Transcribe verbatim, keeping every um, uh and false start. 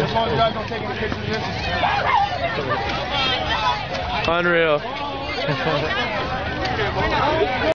As long as you guys don't take any pictures of this. Unreal.